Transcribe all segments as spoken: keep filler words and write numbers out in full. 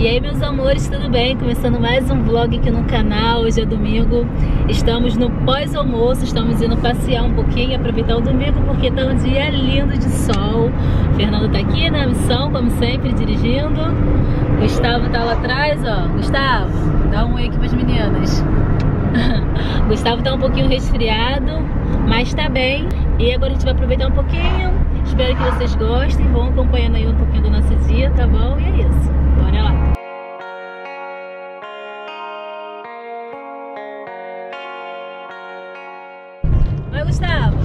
E aí, meus amores, tudo bem? Começando mais um vlog aqui no canal. Hoje é domingo, estamos no pós-almoço, estamos indo passear um pouquinho, aproveitar o domingo porque tá um dia lindo de sol. O Fernando tá aqui na missão, como sempre, dirigindo. O Gustavo tá lá atrás, ó. Gustavo, dá um oi aqui pras meninas. O Gustavo tá um pouquinho resfriado, mas tá bem. E agora a gente vai aproveitar um pouquinho. Espero que vocês gostem, vão acompanhando aí um pouquinho do nosso dia, tá bom? E é isso, bora lá! Oi, Gustavo!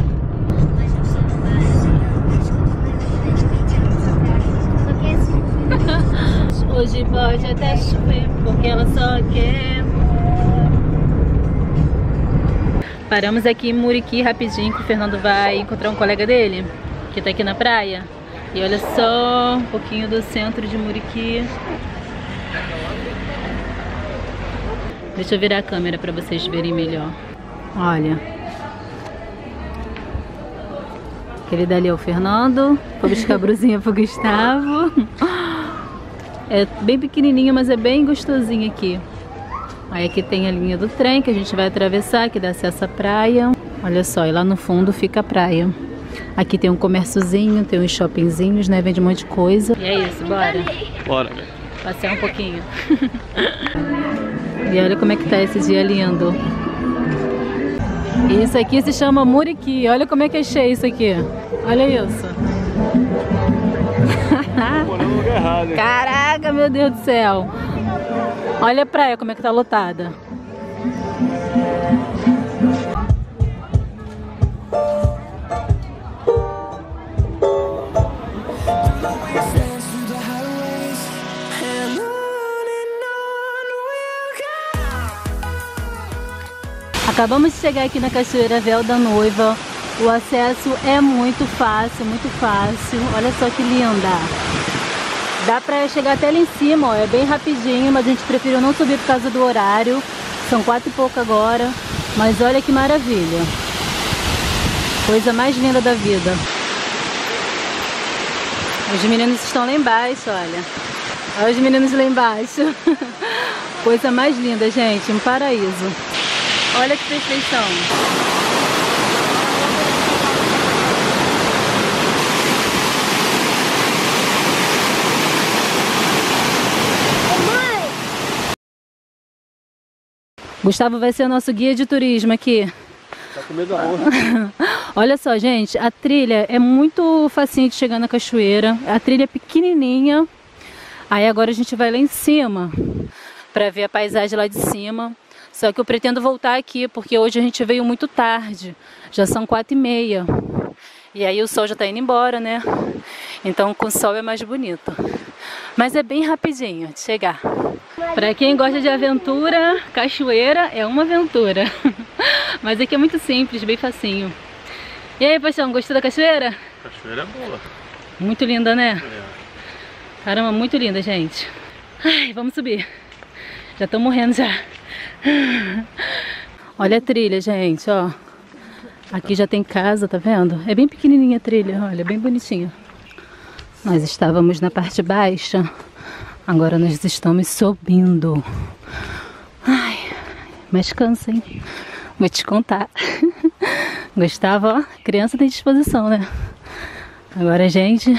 Hoje pode até chover, porque ela só quer... Paramos aqui em Muriqui rapidinho, que o Fernando vai encontrar um colega dele que tá aqui na praia. E olha só, um pouquinho do centro de Muriqui. Deixa eu virar a câmera pra vocês verem melhor. Olha. Aquele dali é o Fernando. Vou buscar a brusinha pro Gustavo. É bem pequenininho, mas é bem gostosinho aqui. Aí aqui tem a linha do trem que a gente vai atravessar, que dá acesso à praia. Olha só, e lá no fundo fica a praia. Aqui tem um comérciozinho, tem uns shoppingzinhos, né? Vende um monte de coisa. E é isso, bora. Bora, velho. Passear um pouquinho. E olha como é que tá esse dia lindo. Isso aqui se chama Muriqui. Olha como é que achei isso aqui. Olha isso. Caraca, meu Deus do céu. Olha a praia como é que tá lotada. Acabamos de chegar aqui na Cachoeira Véu da Noiva. O acesso é muito fácil, muito fácil. Olha só que linda. Dá pra chegar até lá em cima, ó, é bem rapidinho, mas a gente preferiu não subir por causa do horário. São quatro e pouco agora, mas olha que maravilha. Coisa mais linda da vida. Os meninos estão lá embaixo, olha. Olha os meninos lá embaixo. Coisa mais linda, gente, um paraíso. Olha que perfeição. Gustavo vai ser nosso guia de turismo aqui. Tá com medo da roda. Olha só, gente, a trilha é muito facinho de chegar na cachoeira. A trilha é pequenininha. Aí agora a gente vai lá em cima para ver a paisagem lá de cima. Só que eu pretendo voltar aqui porque hoje a gente veio muito tarde. Já são quatro e meia. E aí o sol já tá indo embora, né? Então com o sol é mais bonito. Mas é bem rapidinho de chegar. Para quem gosta de aventura, cachoeira é uma aventura. Mas aqui é muito simples, bem facinho. E aí, paixão, gostou da cachoeira? Cachoeira é boa. Muito linda, né? É. Caramba, muito linda, gente. Ai, vamos subir. Já tô morrendo já. Olha a trilha, gente, ó. Aqui já tem casa, tá vendo? É bem pequenininha a trilha, olha, bem bonitinha. Nós estávamos na parte baixa, agora nós estamos subindo. Ai, mas cansa, hein? Vou te contar. Gustavo, ó, criança tem disposição, né? Agora, gente...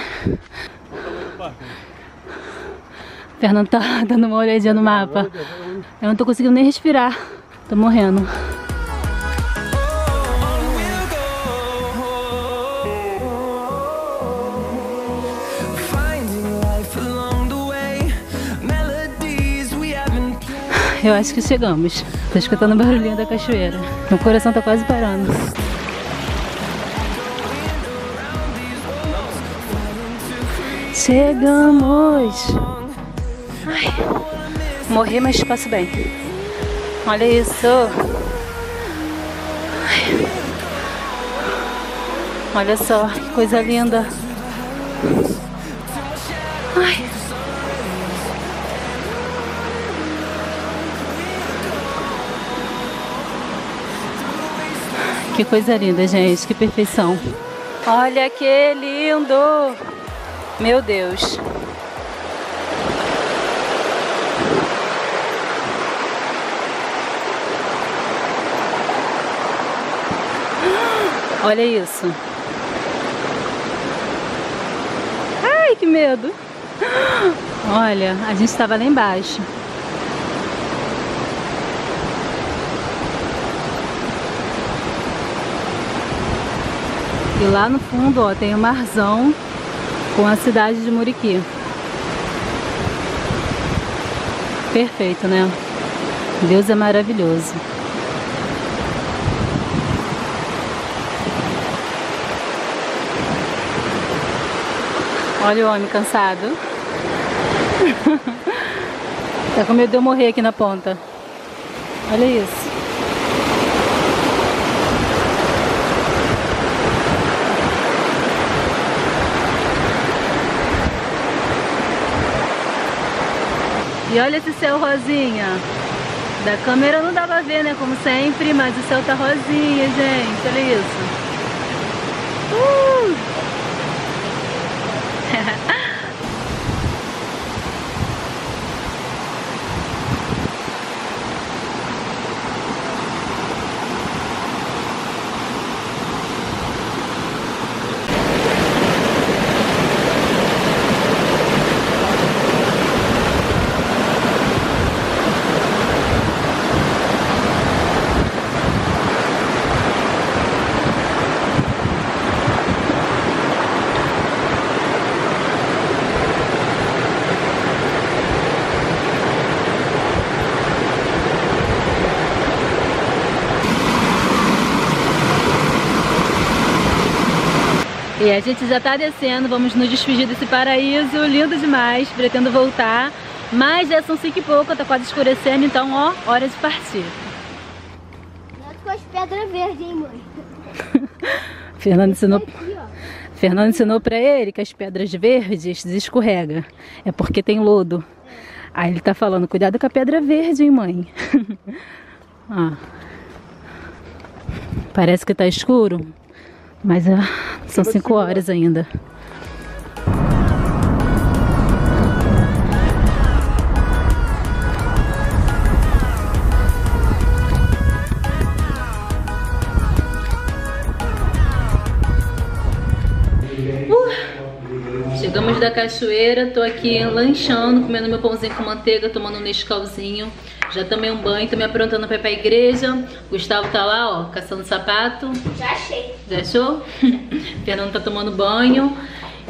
Fernando tá dando uma olhadinha no mapa. Eu não tô conseguindo nem respirar. Tô morrendo. Eu acho que chegamos. Tô escutando o barulhinho da cachoeira. Meu coração tá quase parando. Chegamos! Ai, morri, mas passo bem. Olha isso! Ai. Olha só, que coisa linda! Ai! Que coisa linda, gente, que perfeição. Olha que lindo. Meu Deus. Olha isso. Ai, que medo. Olha, a gente estava lá embaixo. E lá no fundo, ó, tem o Marzão com a cidade de Muriqui. Perfeito, né? Deus é maravilhoso. Olha o homem cansado. Tá com medo de eu morrer aqui na ponta. Olha isso. E olha esse céu rosinha. Da câmera não dá pra ver, né? Como sempre, mas o céu tá rosinha, gente. Olha isso. Uh! E a gente já tá descendo, vamos nos despedir desse paraíso, lindo demais, pretendo voltar, mas já são cinco e pouco, tá quase escurecendo, então ó, hora de partir. Nós com as pedras verdes, hein, mãe? Fernando ensinou... Aqui, Fernando ensinou pra ele que as pedras verdes escorrega, é porque tem lodo. Aí ele tá falando, cuidado com a pedra verde, hein, mãe? Ó. Parece que tá escuro, mas é... São cinco horas ainda. Uh! Chegamos da cachoeira, tô aqui lanchando, comendo meu pãozinho com manteiga, tomando um Nescauzinho. Já tomei um banho, tô me aprontando pra ir pra igreja. Gustavo tá lá, ó, caçando sapato. Já achei. Já achou? Fernando tá tomando banho.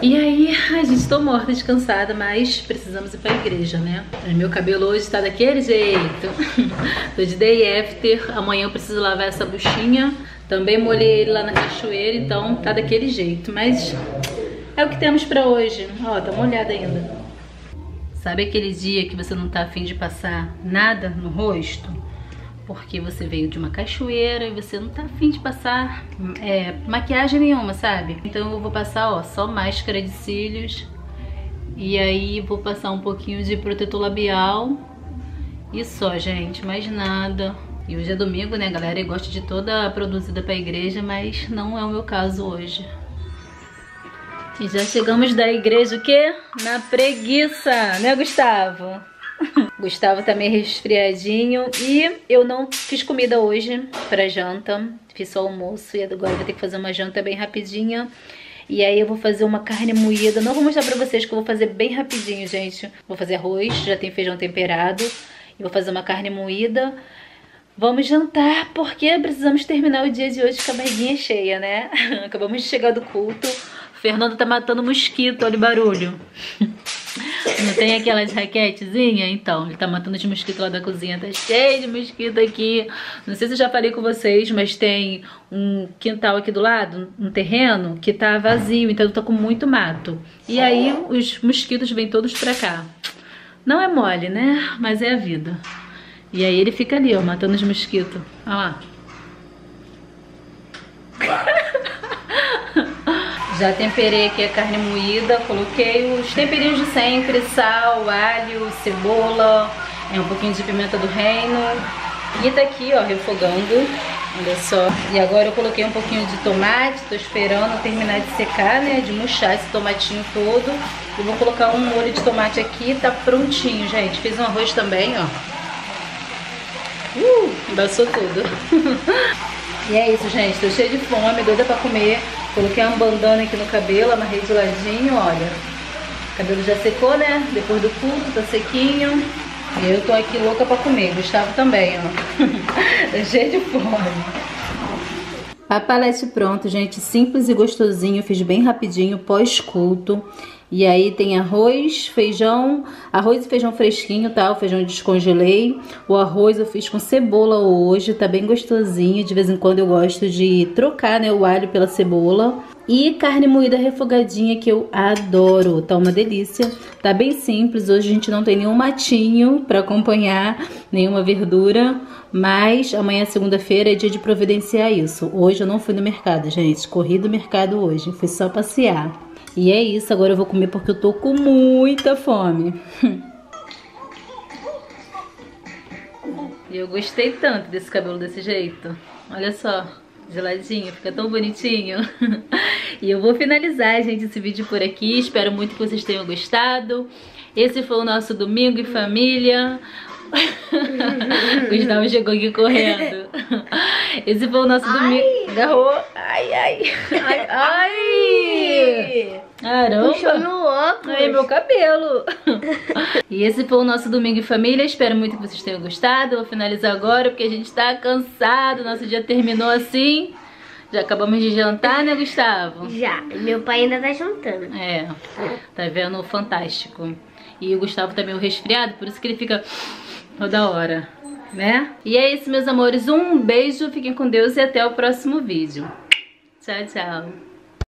E aí, a gente tô morta, descansada, mas precisamos ir pra igreja, né? Meu cabelo hoje tá daquele jeito. Tô de day after. Amanhã eu preciso lavar essa buchinha. Também molhei ele lá na cachoeira, então tá daquele jeito. Mas é o que temos pra hoje. Ó, tá molhada ainda. Sabe aquele dia que você não tá afim de passar nada no rosto? Porque você veio de uma cachoeira e você não tá afim de passar é, maquiagem nenhuma, sabe? Então eu vou passar, ó, só máscara de cílios. E aí vou passar um pouquinho de protetor labial. E só, gente, mais nada. E hoje é domingo, né, galera? Eu gosto de toda produzida pra igreja, mas não é o meu caso hoje. E já chegamos da igreja o quê? Na preguiça, né, Gustavo? Gustavo tá meio resfriadinho e eu não fiz comida hoje pra janta. Fiz só almoço e agora vou ter que fazer uma janta bem rapidinha. E aí eu vou fazer uma carne moída. Não vou mostrar pra vocês que eu vou fazer bem rapidinho, gente. Vou fazer arroz, já tem feijão temperado. E vou fazer uma carne moída. Vamos jantar porque precisamos terminar o dia de hoje com a barriguinha cheia, né? Acabamos de chegar do culto. Fernando tá matando mosquito, olha o barulho. Não tem aquelas raquetezinhas? Então, ele tá matando os mosquitos lá da cozinha. Tá cheio de mosquito aqui. Não sei se eu já falei com vocês, mas tem um quintal aqui do lado, um terreno, que tá vazio. Então tá com muito mato. E aí os mosquitos vêm todos pra cá. Não é mole, né? Mas é a vida. E aí ele fica ali, ó, matando os mosquitos. Olha lá. Já temperei aqui a carne moída, coloquei os temperinhos de sempre, sal, alho, cebola, um pouquinho de pimenta do reino. E tá aqui, ó, refogando, olha só. E agora eu coloquei um pouquinho de tomate, tô esperando terminar de secar, né, de murchar esse tomatinho todo. E vou colocar um molho de tomate aqui, tá prontinho, gente. Fiz um arroz também, ó. Uh, embaçou tudo. E é isso, gente. Tô cheia de fome, doida pra comer. Coloquei uma bandana aqui no cabelo, amarrei de ladinho, olha. O cabelo já secou, né? Depois do culto, tá sequinho. E eu tô aqui louca pra comer. Gustavo também, ó. Tô cheia de fome. Papalete pronto, gente. Simples e gostosinho. Fiz bem rapidinho, pós-culto. E aí tem arroz, feijão, arroz e feijão fresquinho, tá? O feijão eu descongelei. O arroz eu fiz com cebola hoje, tá bem gostosinho. De vez em quando eu gosto de trocar, né, o alho pela cebola. E carne moída refogadinha que eu adoro, tá uma delícia. Tá bem simples, hoje a gente não tem nenhum matinho pra acompanhar, nenhuma verdura. Mas amanhã, segunda-feira, é dia de providenciar isso. Hoje eu não fui no mercado, gente, corri do mercado hoje, fui só passear. E é isso, agora eu vou comer porque eu tô com muita fome. E eu gostei tanto desse cabelo desse jeito. Olha só, geladinho, fica tão bonitinho. E eu vou finalizar, gente, esse vídeo por aqui. Espero muito que vocês tenham gostado. Esse foi o nosso Domingo em Família. Gustavo chegou aqui correndo. Esse foi o nosso domingo. Agarrou. Ai, ai. Ai, ai. Caramba. Puxou meu óculos. Ai, meu cabelo. E esse foi o nosso Domingo em Família. Espero muito que vocês tenham gostado. Vou finalizar agora porque a gente tá cansado. Nosso dia terminou assim. Já acabamos de jantar, né, Gustavo? Já. Meu pai ainda tá jantando. É. Tá vendo? Fantástico. E o Gustavo tá meio resfriado, por isso que ele fica... toda hora, né? E é isso, meus amores. Um beijo, fiquem com Deus e até o próximo vídeo. Tchau, tchau.